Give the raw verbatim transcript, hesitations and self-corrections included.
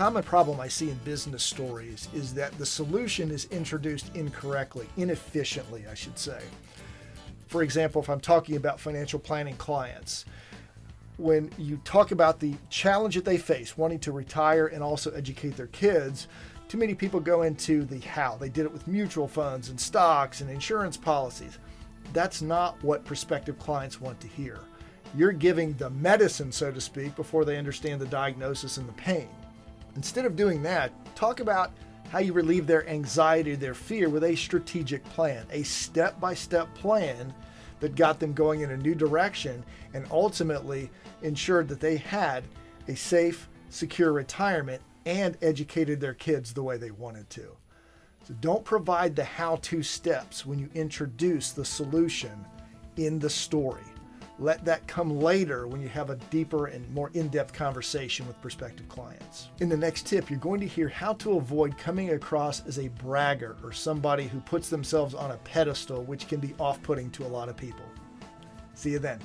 common problem I see in business stories is that the solution is introduced incorrectly, inefficiently, I should say. For example, if I'm talking about financial planning clients, when you talk about the challenge that they face, wanting to retire and also educate their kids, too many people go into the how. They did it with mutual funds and stocks and insurance policies. That's not what prospective clients want to hear. You're giving the medicine, so to speak, before they understand the diagnosis and the pain. Instead of doing that, talk about how you relieve their anxiety, their fear with a strategic plan, a step-by-step plan that got them going in a new direction and ultimately ensured that they had a safe, secure retirement and educated their kids the way they wanted to. So don't provide the how-to steps when you introduce the solution in the story. Let that come later when you have a deeper and more in-depth conversation with prospective clients. In the next tip, you're going to hear how to avoid coming across as a bragger or somebody who puts themselves on a pedestal, which can be off-putting to a lot of people. See you then.